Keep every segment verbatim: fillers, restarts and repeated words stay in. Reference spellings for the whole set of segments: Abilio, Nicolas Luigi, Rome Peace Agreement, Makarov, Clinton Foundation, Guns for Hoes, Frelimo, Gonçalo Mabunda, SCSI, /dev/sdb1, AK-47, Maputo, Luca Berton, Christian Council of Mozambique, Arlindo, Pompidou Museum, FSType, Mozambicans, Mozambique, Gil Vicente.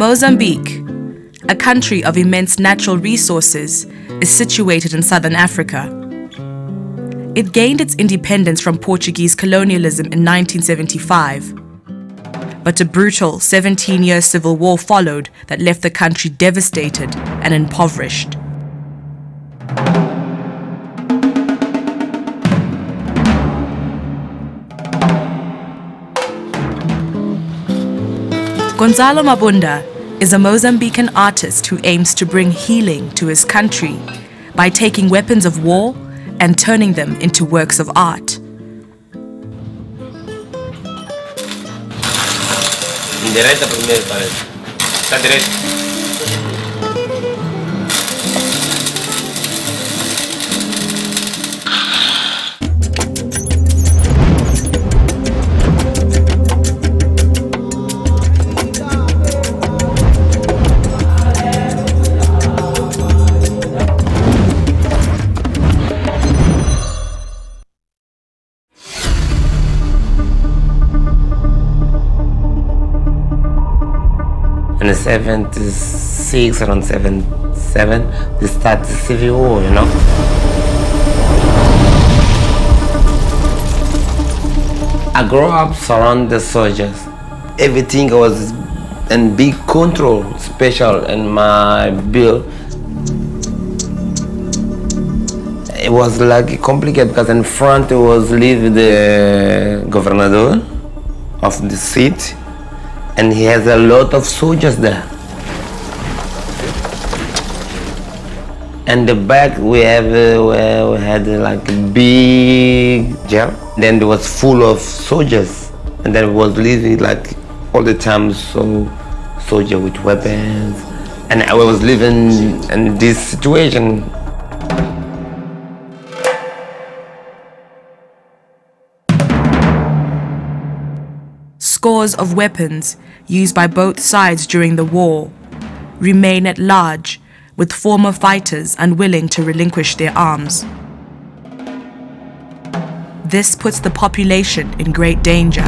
Mozambique, a country of immense natural resources, is situated in southern Africa. It gained its independence from Portuguese colonialism in nineteen seventy-five, but a brutal seventeen-year civil war followed that left the country devastated and impoverished. Gonçalo Mabunda is a Mozambican artist who aims to bring healing to his country by taking weapons of war and turning them into works of art. Direita primeiro, parece. Está direito. In seventy-six, around seventy-seven, they started the Civil War, you know. I grew up surrounded the soldiers. Everything was in big control, special in my bill. It was like complicated because in front it was live the governor of the city. And he has a lot of soldiers there. And the back we have uh, where we had uh, like a big jail. Then it was full of soldiers, and then it was living like all the time. So soldier with weapons, and I was living in this situation. Scores of weapons used by both sides during the war remain at large, with former fighters unwilling to relinquish their arms. This puts the population in great danger.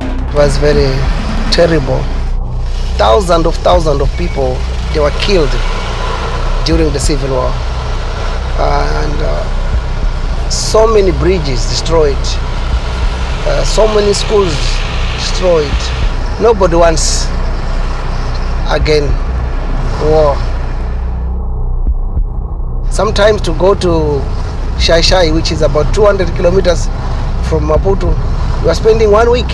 It was very terrible. Thousands of thousands of people, they were killed during the Civil War. And uh, so many bridges destroyed. Uh, so many schools destroyed. Nobody wants again war. Sometimes to go to Shai Shai, which is about two hundred kilometers from Maputo, we are spending one week.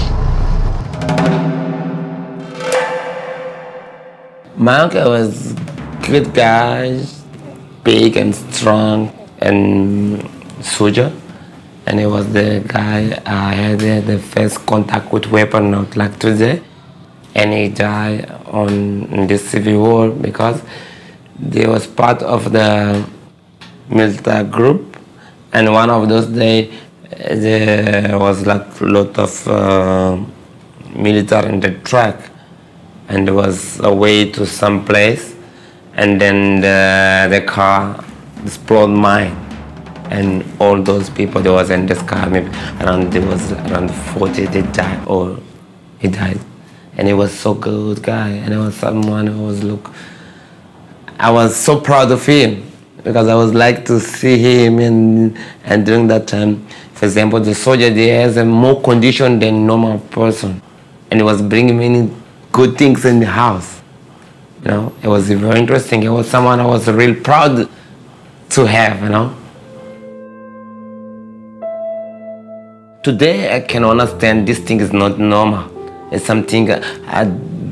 My uncle was a good guy, big and strong and soldier. And he was the guy I had the first contact with weapon, not like today. And he died on the Civil War because they was part of the military group. And one of those days, there was like a lot of uh, military in the truck. And there was away to some place. And then the, the car exploded mine. And all those people that was in this car, maybe around, there was around forty, they died, or he died. And he was so good guy, and he was someone who was, look, I was so proud of him, because I was like to see him, and, and during that time, for example, the soldier, they has a more condition than normal person, and he was bringing many good things in the house. You know, it was very interesting. It was someone I was really proud to have, you know. Today I can understand this thing is not normal. It's something I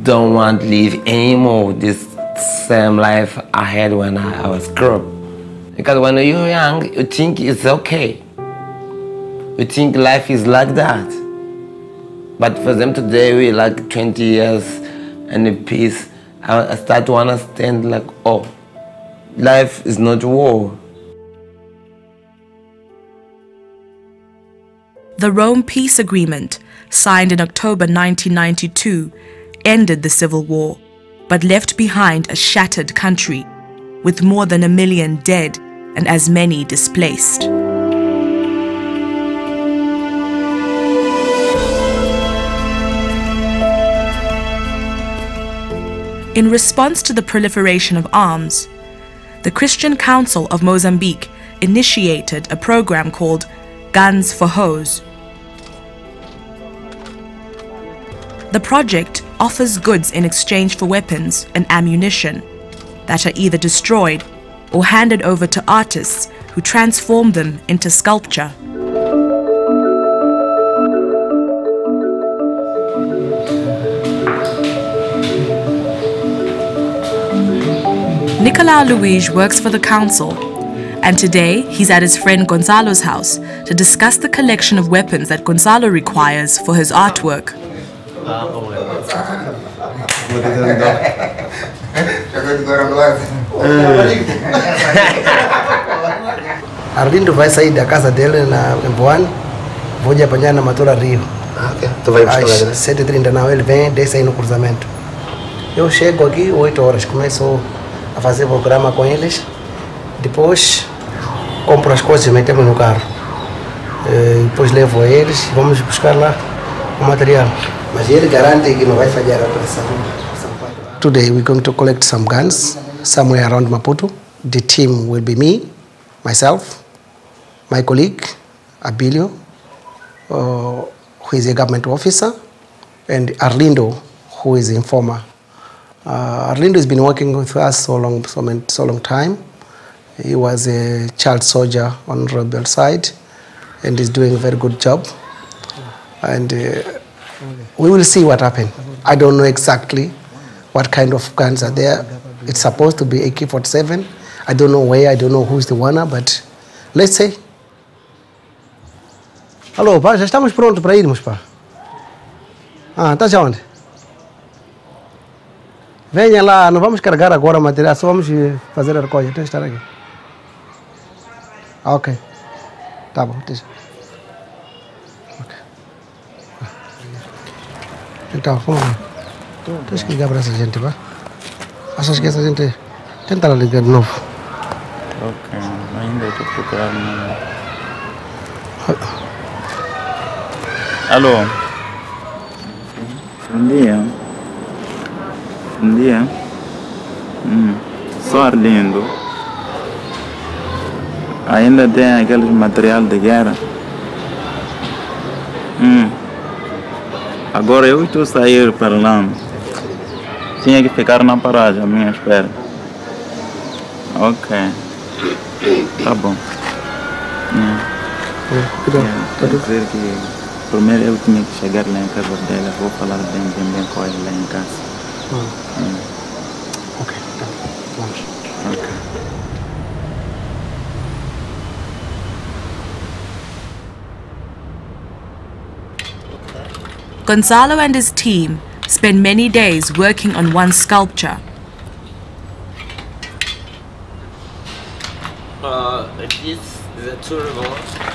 don't want to live anymore, this same life I had when I, I was grown up. Because when you're young, you think it's okay. You think life is like that. But for them today, we're like twenty years and a peace. I, I start to understand like, oh, life is not war. The Rome Peace Agreement, signed in October nineteen ninety-two, ended the Civil War, but left behind a shattered country, with more than a million dead and as many displaced. In response to the proliferation of arms, the Christian Council of Mozambique initiated a program called Guns for Hoes. The project offers goods in exchange for weapons and ammunition that are either destroyed or handed over to artists who transform them into sculpture. Nicolas Luigi works for the council, and today he's at his friend Gonçalo's house to discuss the collection of weapons that Gonçalo requires for his artwork. Arlindo vai sair da casa dele na Boane, vou de apanhar na Matura Rio. Ah, ok. Tu vai buscar ele? Às sete e trinta, ele vem, desce aí no cruzamento. Eu chego aqui oito horas, começo a fazer programa com eles, depois compro as coisas e metemos no carro. E depois levo a eles e vamos buscar lá o material. Mas ele garante que não vai falhar a operação. Today we're going to collect some guns somewhere around Maputo. The team will be me, myself, my colleague, Abilio, uh, who is a government officer, and Arlindo, who is an informer. Uh, Arlindo has been working with us so long, so, many, so long time. He was a child soldier on the rebel side, and is doing a very good job. And uh, we will see what happens. I don't know exactly what kind of guns are there. It's supposed to be A K forty-seven. I don't know where, I don't know who's the winner, but let's see. Alô, pá, já estamos prontos para irmos, pá. Ah, tá já onde? Venha lá, não vamos carregar agora o material, só vamos fazer a recolha. Tem que estar aqui. Ah, ok. Tá bom, deixa. Ok. Então, vamos lá. Tens que ligar para essa gente, pá. Achas que essa gente... Tenta lá ligar de novo. Ok, ainda estou procurando. Alô? Bom dia. Bom dia. Hum. Sou Arlindo. Ainda tem aquele material de guerra. Hum. Agora eu estou saindo para lá. Tinha que ficar na paragem, à minha espera. Ok. Tá bom. Quer dizer que primeiro eu tinha que chegar lá em casa dela, vou falar bem, bem, bem com ela lá em casa. Hum. Hum. Ok, tá bom. Vamos. Ok. Gonçalo and his team spend many days working on one sculpture. Uh, this is a tour of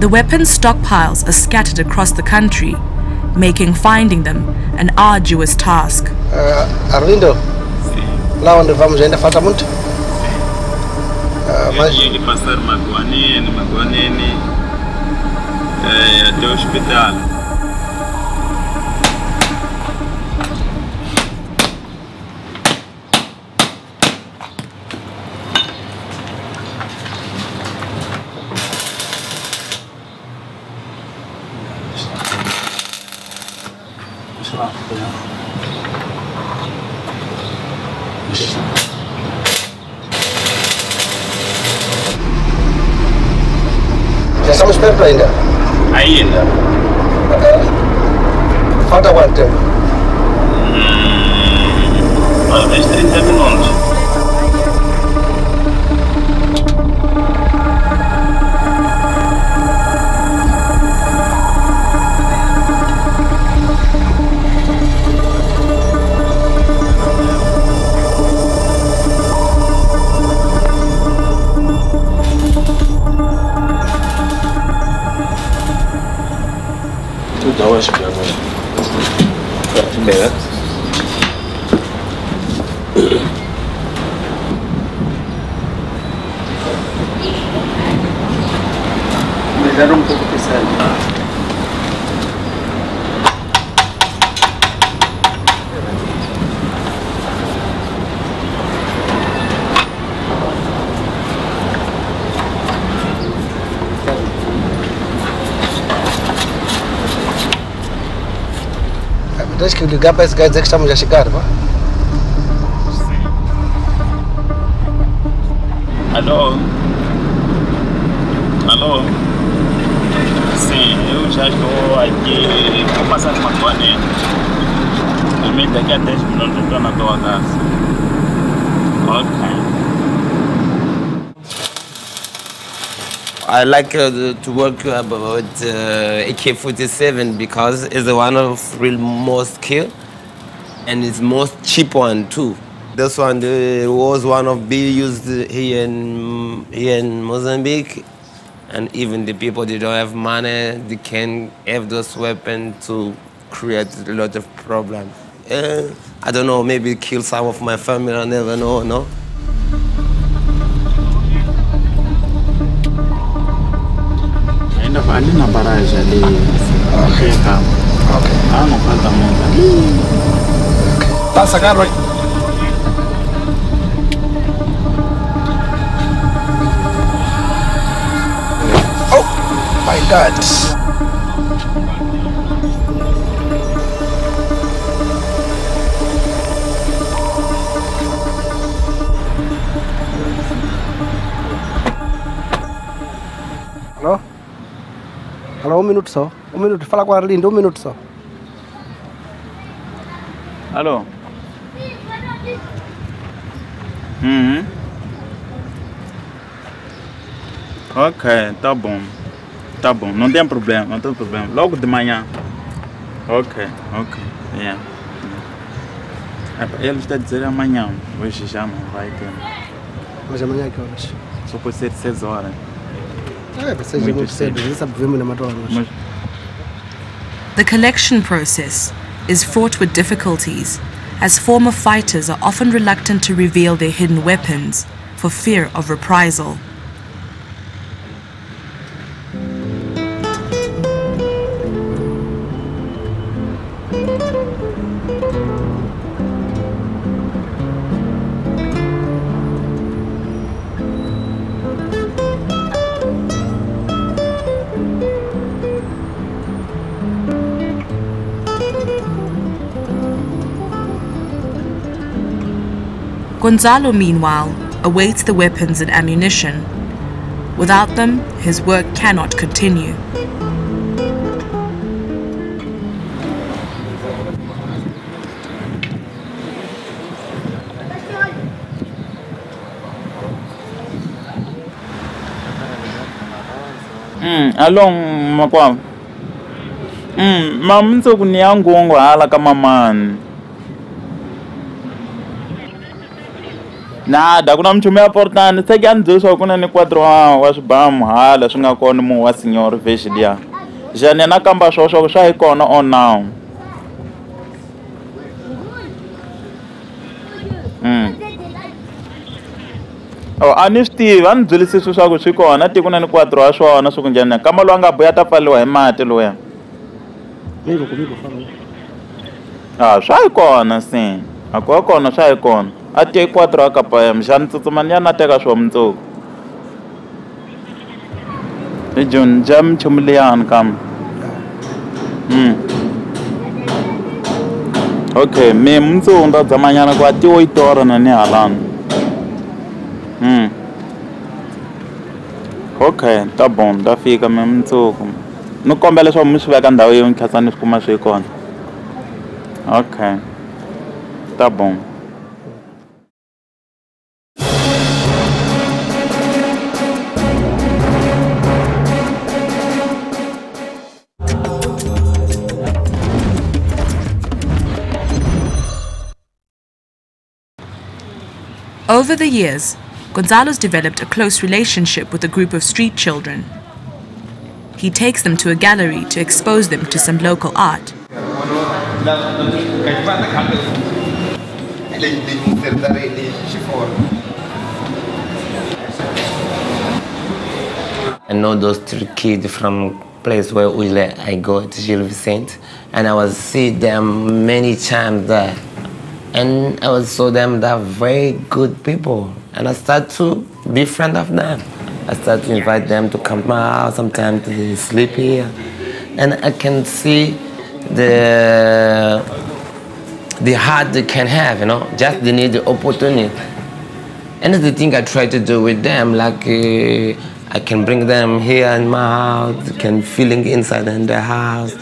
the weapons stockpiles are scattered across the country, making finding them an arduous task. Uh, Arlindo, sim. Lá onde vamos ainda falta muito? Sim. Uh, mas... Eu tinha que passar Maguanene, Maguanene é, até o hospital. Já estamos perto ainda? Ainda. Falta quanto tempo? Hum, talvez trinta minutos. eu acho que agora para a primeira. Mas era um pouco pesado. Tens que ligar para esse gajo e dizer que estamos a chegar, pá. Sim. Alô? Alô? Sim, eu já estou aqui. Estou passando uma corneta. Também daqui a dez minutos eu estou na tua casa. Ok. I like uh, to work with uh, A K forty-seven because it's one of real most killed and it's most cheap one too. This one uh, was one of being used here in here in Mozambique, and even the people they don't have money they can have those weapons to create a lot of problems. Uh, I don't know, maybe kill some of my family. I never know, no. Ali na barragem, ali. Ok, tá. Ok. Ah, não falta muito. Passa carro aí. Oh! My God! Alô? Alô, um minuto só. Um minuto. Fala com a Arlindo, um minuto só. Alô? Uhum. Ok, tá bom. Tá bom, não tem problema, não tem problema. Logo de manhã. Ok, ok. Yeah. Ele está a dizer amanhã. Hoje já não vai ter. Mas amanhã é que horas? Só pode ser seis horas. The collection process is fraught with difficulties, as former fighters are often reluctant to reveal their hidden weapons for fear of reprisal. Gonzalo, meanwhile, awaits the weapons and ammunition. Without them, his work cannot continue. Mm, along Makwa. Mm, Mam so kunyangongo ala kama man. Nada, quando me chamei a porta, não sei que antes eu só quando eu quatro anos, acho bom, ah, lá chega quando mo a senhor veja dia, já nem na camba só só só é quando on now. Hum. Oh, anisti, antes ele se suja com chico, ana te quando eu quatro anos só ana só com já nem camba loanga boia tá falou é mate loé. Comigo comigo falou. Ah, só é quando assim, agora quando só é quando. Até quatro A K M, já não estou tomando até que achou muito. E John, já me chamei a Ancam. Ok, me muito onda tamanho na quatro oito horas na minha alan. Ok, tá bom, tá fica me muito. Não combela só muito bem andar eu em casa nisso como achei quando. Ok, tá bom. Over the years, Gonzalo's developed a close relationship with a group of street children. He takes them to a gallery to expose them to some local art. I know those three kids from place where usually I go to Gil Vicente, and I was see them many times there, and I was saw them they're very good people, and I start to be friend of them. I start to invite them to come to my house, sometimes they sleep here, and I can see the the heart they can have, you know, just they need the opportunity. And that's the thing I try to do with them, like. Uh, I can bring them here in my house, can feeling inside in the house,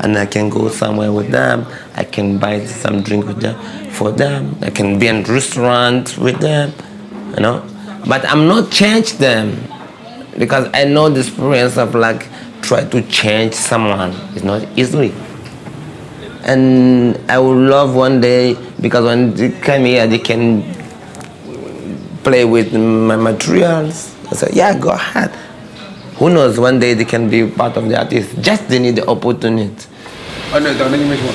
and I can go somewhere with them. I can buy some drink with them, for them. I can be in restaurant with them, you know. But I'm not change them, because I know the experience of like try to change someone is not easy. And I would love one day, because when they come here, they can play with my materials. I said, yeah, go ahead. Who knows, one day they can be part of the artist. Just they need the opportunity. Oh, no, don't make one.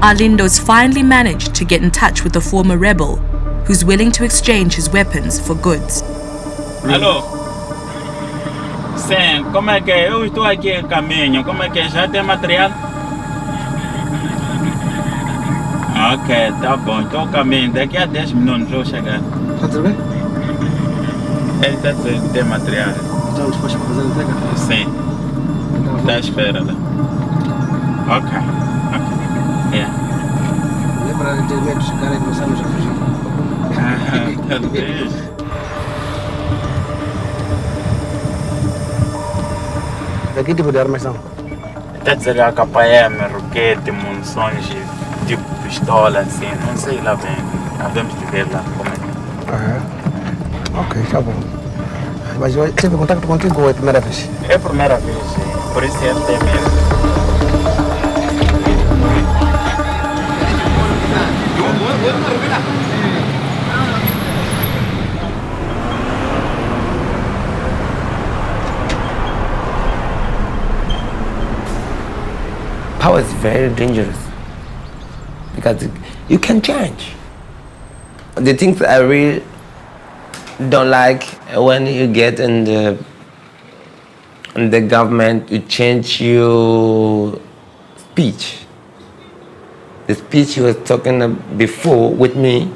Arlindo's finally managed to get in touch with the former rebel, who's willing to exchange his weapons for goods. Hello. Sam, como é que é? Eu estou aqui em caminho, como é que é? Já tem material? Ok, tá bom, estou caminho, daqui a dez minutos eu chegar. Tá tudo bem? Ele está dizendo que tem material. Estamos dispostos a fazer a entrega? Sim. Está à espera. Né? Ok, ok. Yeah. Lembra de ter medo de chegar e começarmos a fugir? Ah, talvez. Que tipo de armas são? Até dizer A K M, roquete, munições, tipo pistola, assim, não sei lá bem. Havemos de ver lá como é. Ok, tá bom. Mas eu tive contato contigo, é a primeira vez? É a primeira vez, sim. Por isso é até mesmo. Power is very dangerous because you can change. The things I really don't like when you get in the, in the government, you change your speech. The speech you were talking before with me,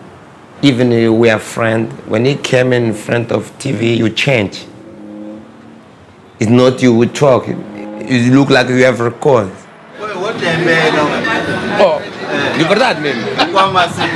even if we are friends, when he came in front of T V, you change. It's not you who talk. You look like you have records. Oh, de verdade mesmo. Como assim?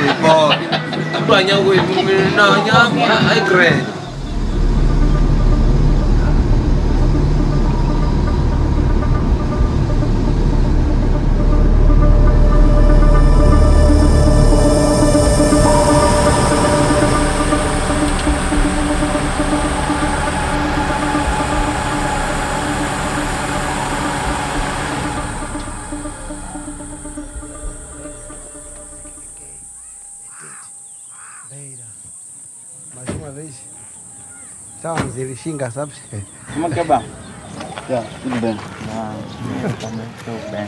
Ele xinga, sabe? Como que é bom? Já, tudo bem. Ah, também tudo bem.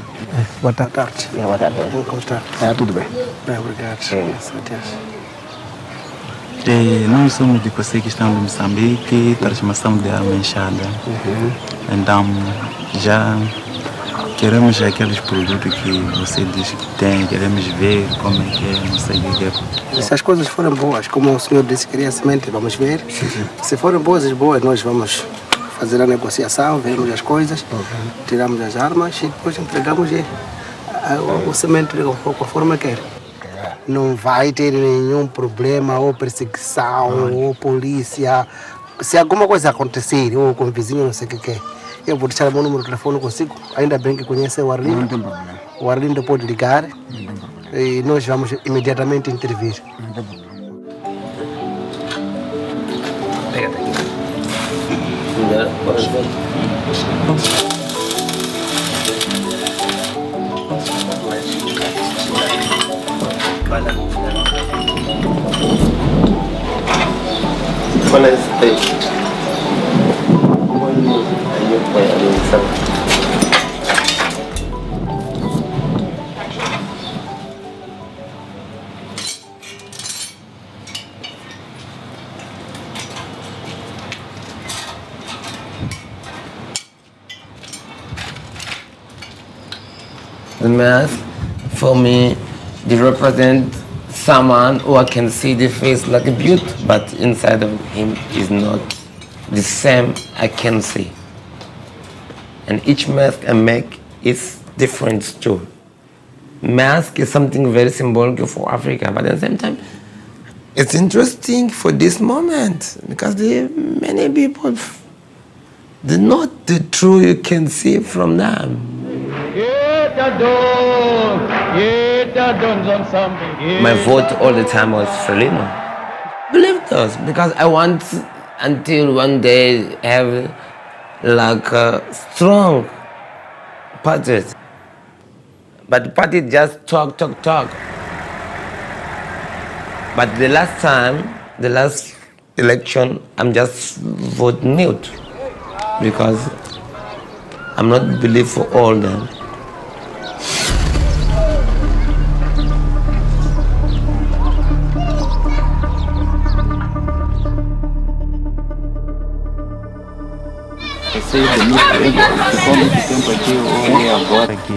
Boa tarde. É, boa tarde. Boa tarde. É, tudo bem. Bem, obrigado. É. Nós somos de vocês que estão no Moçambique, transformação de arma inchada. Uhum. Então, já queremos aqueles produtos que você diz que tem, queremos ver como é que é, não sei o que é. Se as coisas forem boas, como o senhor disse que queria semente, vamos ver. Sim, sim. Se forem boas e boas, nós vamos fazer a negociação, vermos as coisas, uhum. Tiramos as armas e depois entregamos o semente conforme quer. Não vai ter nenhum problema ou perseguição, uhum. Ou polícia. Se alguma coisa acontecer, ou com o vizinho, não sei o que é. Eu vou deixar meu número de telefone consigo, ainda bem que conhece o Arlindo. Não tem problema. O Arlindo pode ligar e nós vamos imediatamente intervir. Não tem problema. Pega daqui. When I stay, when you I use my own. The mask for me, they represent someone who I can see the face like a beauty, but inside of him is not the same I can see. And each mask I make is different too. Mask is something very symbolic for Africa, but at the same time, it's interesting for this moment because there are many people, they're not the true you can see from them. My vote all the time was Frelimo. Believed us because I want until one day have like a strong party. But the party just talk, talk, talk. But the last time, the last election, I'm just vote mute because I'm not believe for all them. Eu sei do meu tempo, ficou muito tempo aqui, eu olhei agora que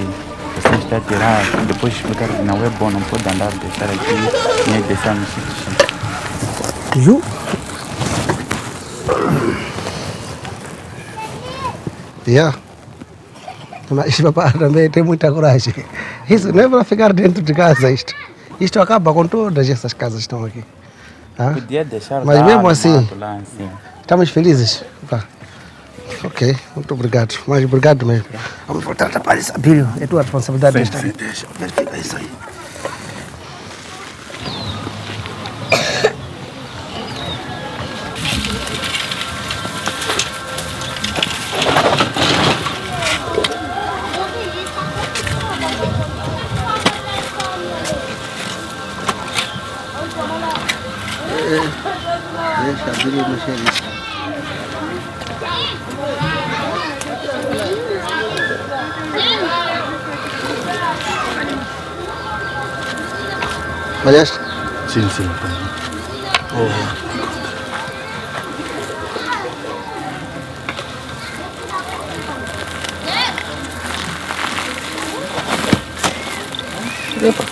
você está a tirar, depois explicaram que não é bom, não pode andar, deixar aqui, nem deixar no sítio. Ju? Yeah. Mas papá também tem muita coragem. Isso não é para ficar dentro de casa, isto. Isto acaba com todas essas casas que estão aqui. Ah? Podia deixar. Mas mesmo assim, estamos felizes. Ok, muito obrigado. Mas obrigado mesmo. Vamos voltar a Paris, Abilio. É tua responsabilidade desta vez. Deixa eu verificar isso aí. Deixa Abilio mexer nisso. Mas sim, sim. Oh. Epa.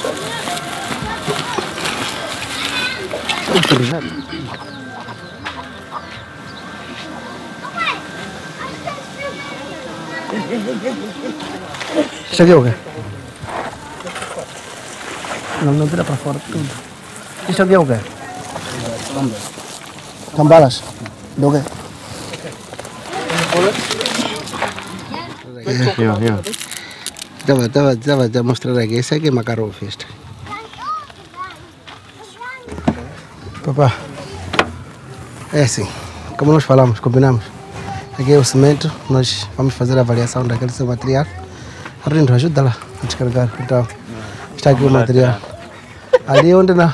Cheguei o quê? Não, não tira para fora tudo. Isto aqui é o quê? São balas. Do quê? Eu, eu. Estava, estava, estava a mostrar aqui. Esse aqui é Makarov, este. Papá, é assim, como nós falamos, combinamos. Aqui é o cimento, nós vamos fazer a avaliação daquele seu material. Arlindo, ajuda lá a descarregar, então. Está aqui o material. Ali onde não.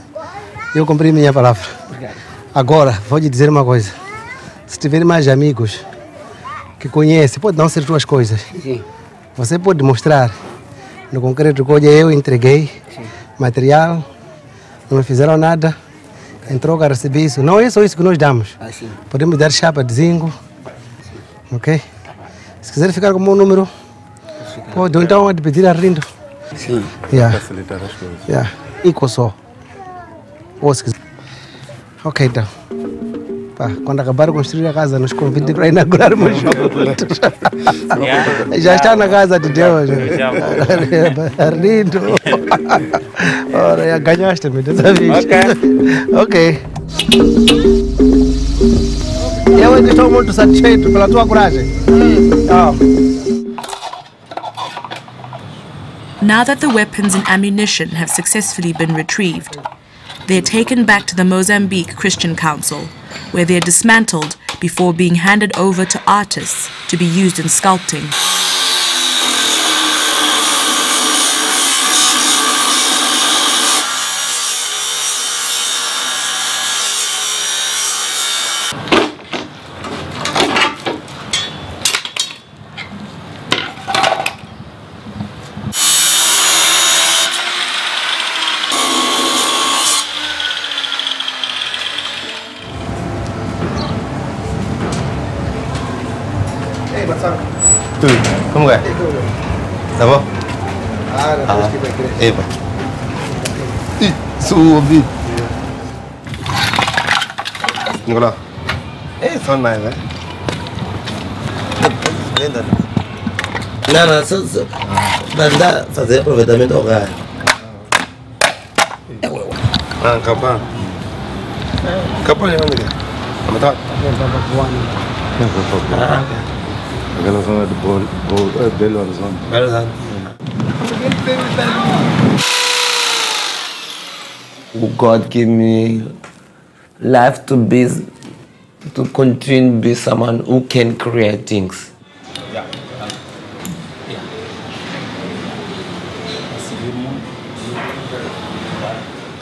Eu cumpri minha palavra. Obrigado. Agora, vou te dizer uma coisa. Se tiver mais amigos que conhecem, pode não ser tuas coisas. Sim. Você pode mostrar no concreto que eu entreguei, sim, material, não me fizeram nada, em troca recebi isso. Não é só isso que nós damos. Ah, sim. Podemos dar chapa de zinco, sim, ok? Se quiser ficar com o meu número, sim, pode então pedir a Arlindo. Sim, yeah, facilitar as coisas. Yeah. Equal só. Ou se quiser. Ok, então. Pá, quando acabar de construir a casa, nos convidem para inaugurarmos juntos. Já está na casa de Deus. Arlindo. Ora, ganhaste-me dessa vez. Ok. Eu ainda estou muito satisfeito pela tua coragem. Oh. Now that the weapons and ammunition have successfully been retrieved, they are taken back to the Mozambique Christian Council, where they are dismantled before being handed over to artists to be used in sculpting. Como é? Tá bom? Ah, não sei o que é. Ih, subi. Nicolau. É, só não é, né? Não, não, só mandar fazer aproveitamento ao gás. Ah, capaz. Capaz, não, Miguel. Não, tá? Não, tá bom. Não, tá bom. Aquela zona de Belo Horizonte. Belo Horizonte. God gave me life to be, to continue to be someone who can create things. Yeah. Yeah.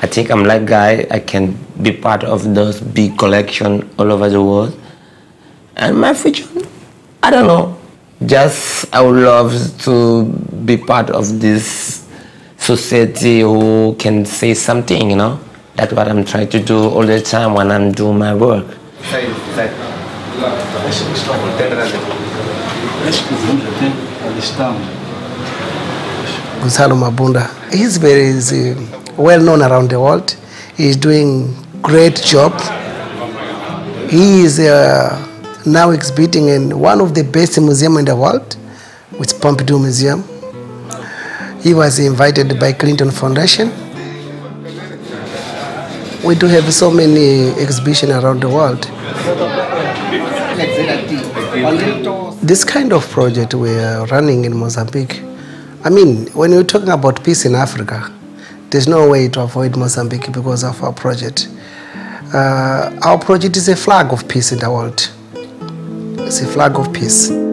I think I'm like guy, I can be part of those big collections all over the world. And my future, I don't know, just I would love to be part of this society who can say something, you know? That's what I'm trying to do all the time when I'm doing my work. Gonçalo Mabunda, he's very he's well known around the world. He's doing great job. He is uh, now exhibiting in one of the best museums in the world, which is Pompidou Museum. He was invited by Clinton Foundation. We do have so many exhibitions around the world. This kind of project we are running in Mozambique, I mean, when you're talking about peace in Africa, there's no way to avoid Mozambique because of our project. Uh, our project is a flag of peace in the world. It's a flag of peace.